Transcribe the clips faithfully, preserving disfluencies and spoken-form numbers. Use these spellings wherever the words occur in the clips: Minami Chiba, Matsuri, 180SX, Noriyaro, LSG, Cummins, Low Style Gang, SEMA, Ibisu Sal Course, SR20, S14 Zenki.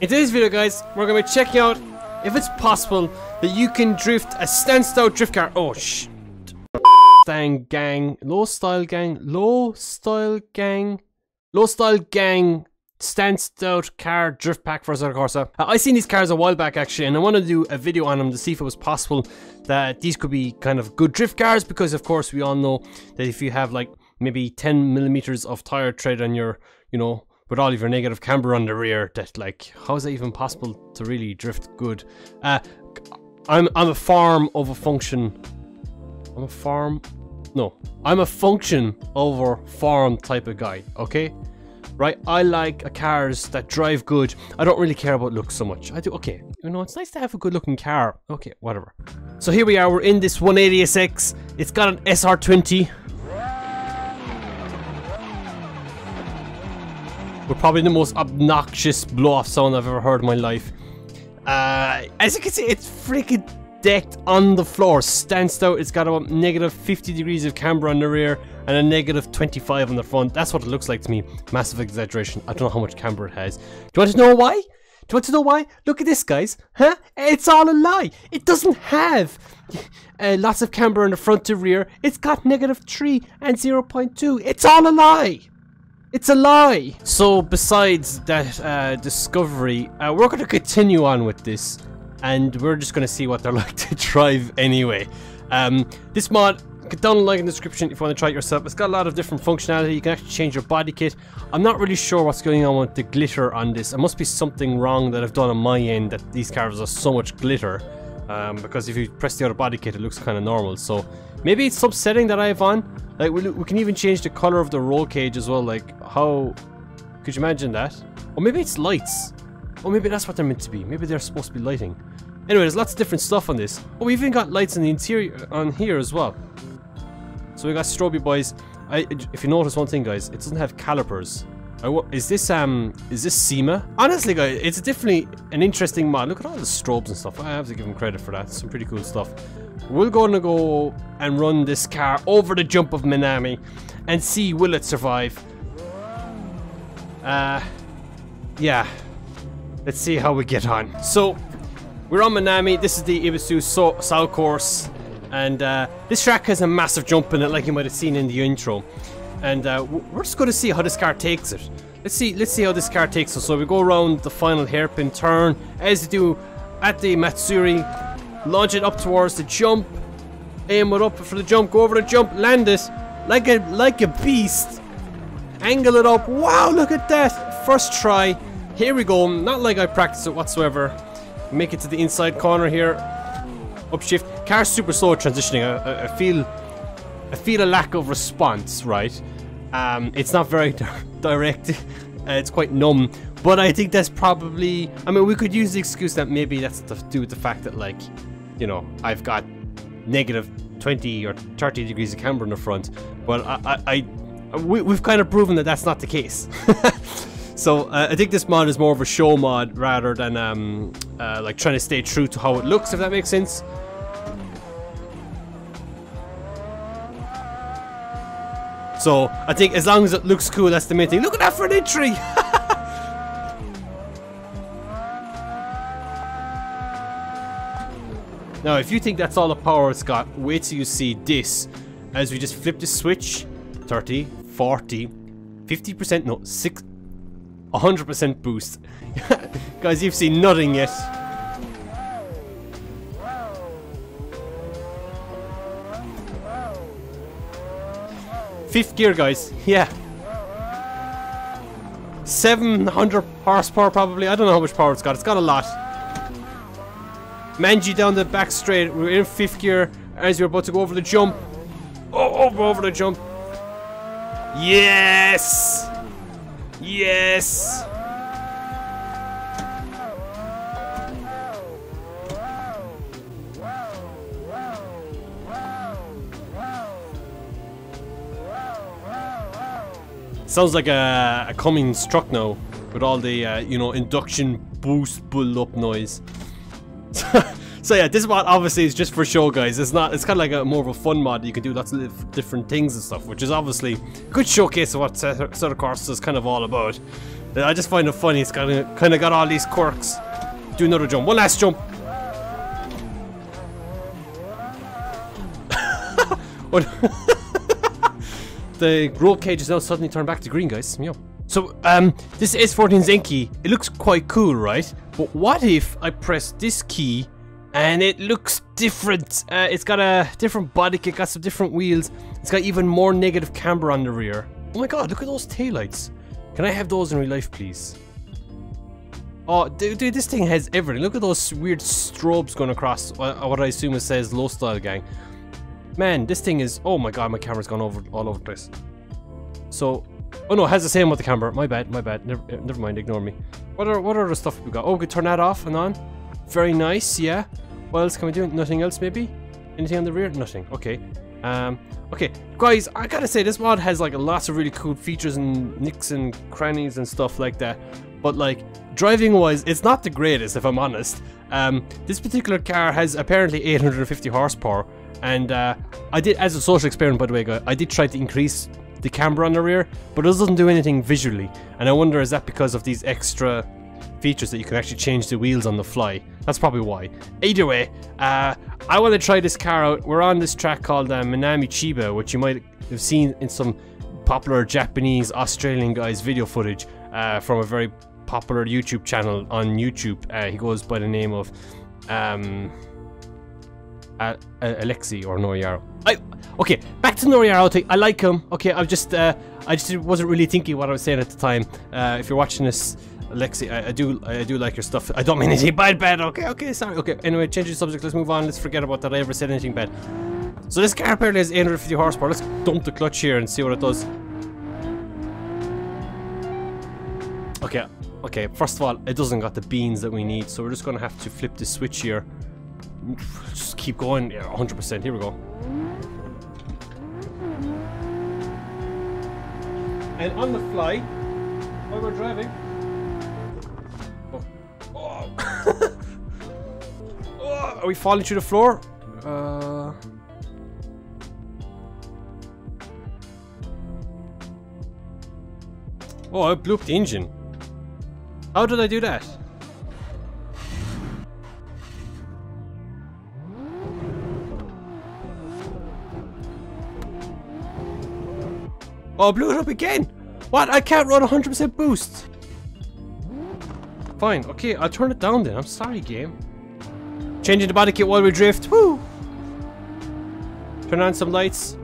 In today's video, guys, we're gonna be checking out if it's possible that you can drift a standout drift car. Oh shh! Style gang, low style gang, low style gang, low style gang. Standout car drift pack for S R twenty Corsa. Uh, I seen these cars a while back actually, and I wanted to do a video on them to see if it was possible that these could be kind of good drift cars, because of course we all know that if you have like maybe ten millimeters of tire tread on your, you know, with all of your negative camber on the rear, that like, how is that even possible to really drift good? Uh, I'm I'm a form of a function. I'm a form. No, I'm a function over form type of guy. Okay. Right, I like cars that drive good. I don't really care about looks so much. I do, okay. You know, it's nice to have a good looking car. Okay, whatever. So here we are, we're in this one eighty S X. It's got an S R twenty. We're probably the most obnoxious blow-off sound I've ever heard in my life. Uh, as you can see, it's freaking decked on the floor. Stands out, it's got about negative fifty degrees of camber on the rear and a negative twenty-five on the front. That's what it looks like to me. Massive exaggeration. I don't know how much camber it has. Do you want to know why? Do you want to know why? Look at this, guys. Huh? It's all a lie. It doesn't have uh, lots of camber in the front to rear. It's got negative three and zero point two. It's all a lie. It's a lie. So besides that uh, discovery, uh, we're going to continue on with this, and we're just going to see what they're like to drive anyway. Um, this mod, get down a like in the description if you want to try it yourself. It's got a lot of different functionality. You can actually change your body kit. I'm not really sure what's going on with the glitter on this. There must be something wrong that I've done on my end, that these cars are so much glitter. Um, because if you press the other body kit, it looks kind of normal. So maybe it's some setting that I have on. Like we, we can even change the color of the roll cage as well. Like how, could you imagine that? Or maybe it's lights. Or maybe that's what they're meant to be. Maybe they're supposed to be lighting. Anyway, there's lots of different stuff on this. Oh, we even got lights in the interior on here as well. So we got strobe boys. I, if you notice one thing, guys, it doesn't have calipers. I, is this um is this SEMA? Honestly, guys, it's definitely an interesting mod. Look at all the strobes and stuff. I have to give them credit for that. It's some pretty cool stuff. We're going to go and run this car over the jump of Minami and see will it survive. Uh, yeah. Let's see how we get on. So, we're on Minami. This is the Ibisu Sal Course. And uh, this track has a massive jump in it, like you might have seen in the intro. And uh, we're just going to see how this car takes it. Let's see Let's see how this car takes us. So we go around the final hairpin turn, as you do at the Matsuri. Launch it up towards the jump. Aim it up for the jump. Go over the jump. Land it like a, like a beast. Angle it up. Wow, look at that. First try. Here we go, not like I practiced it whatsoever. Make it to the inside corner here. Upshift. Car's super slow at transitioning. I, I, I feel I feel a lack of response, right? Um, it's not very di direct. uh, it's quite numb. But I think that's probably... I mean, we could use the excuse that maybe that's to do with the fact that, like, you know, I've got negative twenty or thirty degrees of camber in the front. But I, I, I, we, we've kind of proven that that's not the case. So uh, I think this mod is more of a show mod rather than um, uh, like trying to stay true to how it looks, if that makes sense. So I think as long as it looks cool, that's the main thing. Look at that for an entry! Now if you think that's all the power it's got, wait till you see this. As we just flip the switch, thirty, forty, fifty percent, no, six. one hundred percent boost. Guys, you've seen nothing yet. Fifth gear, guys. Yeah. seven hundred horsepower, probably. I don't know how much power it's got. It's got a lot. Manji down the back straight. We're in fifth gear as we're about to go over the jump. Oh, over, over the jump. Yes! Yes! Sounds like a, a Cummins truck now, with all the, uh, you know, induction boost build-up noise. So yeah, this mod obviously is just for show, guys. It's not, it's kind of like a more of a fun mod. You can do lots of different things and stuff, which is obviously a good showcase of what S R twenty Corsa is kind of all about. I just find it funny. It's kind of kind of got all these quirks. Do another jump. One last jump. The roll cage is now suddenly turned back to green, guys. Yeah. So um, this S fourteen Zenki, it looks quite cool, right? But what if I press this key and it looks different? Uh, it's got a different body kit, got some different wheels. It's got even more negative camber on the rear. Oh my god, look at those taillights. Can I have those in real life, please? Oh, dude, dude, this thing has everything. Look at those weird strobes going across what I assume it says Low Style Gang. Man, this thing is... Oh my god, my camera's gone over all over the place. So... Oh no, it has the same with the camera. My bad, my bad. Never, never mind, ignore me. What are what are the stuff we got? Oh, we could turn that off and on. Very nice, yeah. What else can we do? Nothing else, maybe? Anything on the rear? Nothing. Okay. Um, okay, guys, I gotta say, this mod has like lots of really cool features and nicks and crannies and stuff like that. But like, driving-wise, it's not the greatest, if I'm honest. Um, this particular car has apparently eight hundred fifty horsepower. And uh, I did, as a social experiment, by the way, guys, I did try to increase the camber on the rear, but this doesn't do anything visually. And I wonder, is that because of these extra features that you can actually change the wheels on the fly? That's probably why. Either way, uh, I want to try this car out. We're on this track called uh, Minami Chiba, which you might have seen in some popular Japanese, Australian guys' video footage uh, from a very popular YouTube channel on YouTube. Uh, he goes by the name of... Um, Uh, uh, Alexi or Noriyaro. I okay. Back to Noriyaro thing. I like him. Okay, I just uh, I just wasn't really thinking what I was saying at the time. Uh, if you're watching this, Alexi, I, I do I do like your stuff. I don't mean anything bad, bad. Okay, okay, sorry. Okay. Anyway, change the subject. Let's move on. Let's forget about that. I ever said anything bad. So this car apparently has eight hundred fifty horsepower. Let's dump the clutch here and see what it does. Okay, okay. First of all, it doesn't got the beans that we need, so we're just gonna have to flip the switch here. Just keep going, yeah, one hundred percent. Here we go. And on the fly, while we're driving. Oh. Oh. Oh, are we falling through the floor? Uh. Oh, I blew up the engine. How did I do that? Oh, I blew it up again! What? I can't run one hundred percent boost! Fine, okay, I'll turn it down then. I'm sorry, game. Changing the body kit while we drift. Woo! Turn on some lights.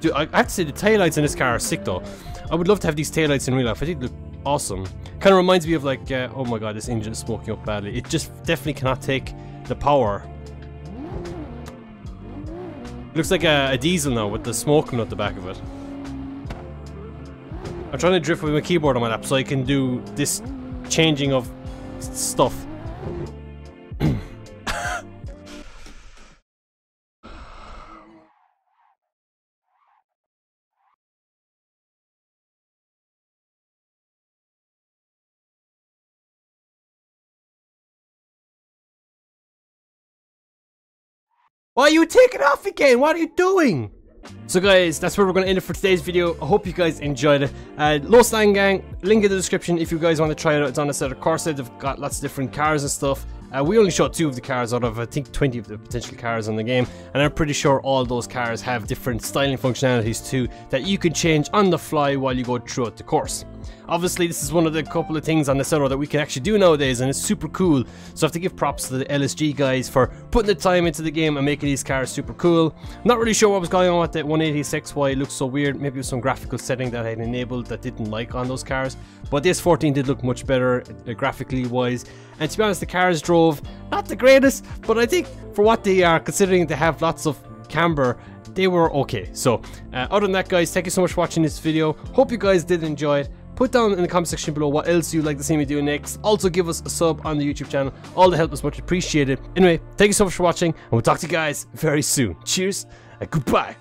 Dude, I have to say the taillights in this car are sick though. I would love to have these taillights in real life. I think they look awesome. Kind of reminds me of like, uh, oh my god, this engine is smoking up badly. It just definitely cannot take the power. Looks like a, a diesel now with the smoke coming out the back of it. I'm trying to drift with my keyboard on my lap so I can do this changing of stuff. Why are you taking off again? What are you doing? So guys, that's where we're going to end it for today's video. I hope you guys enjoyed it. Uh, Low Style Gang, link in the description if you guys want to try it out. It's on a set of course. They've got lots of different cars and stuff. Uh, we only shot two of the cars out of, I think, twenty of the potential cars in the game. And I'm pretty sure all those cars have different styling functionalities too that you can change on the fly while you go throughout the course. Obviously, this is one of the couple of things on the server that we can actually do nowadays, and it's super cool. So I have to give props to the L S G guys for putting the time into the game and making these cars super cool. Not really sure what was going on with that one eighty S X, why it looks so weird. Maybe it was some graphical setting that I had enabled that didn't like on those cars. But the S fourteen did look much better uh, graphically wise. And to be honest, the cars drove not the greatest, but I think for what they are, considering they have lots of camber, they were okay. So uh, other than that, guys, thank you so much for watching this video. Hope you guys did enjoy it. Put down in the comment section below what else you'd like to see me do next. Also give us a sub on the YouTube channel. All the help is much appreciated. Anyway, thank you so much for watching, and we'll talk to you guys very soon. Cheers and goodbye.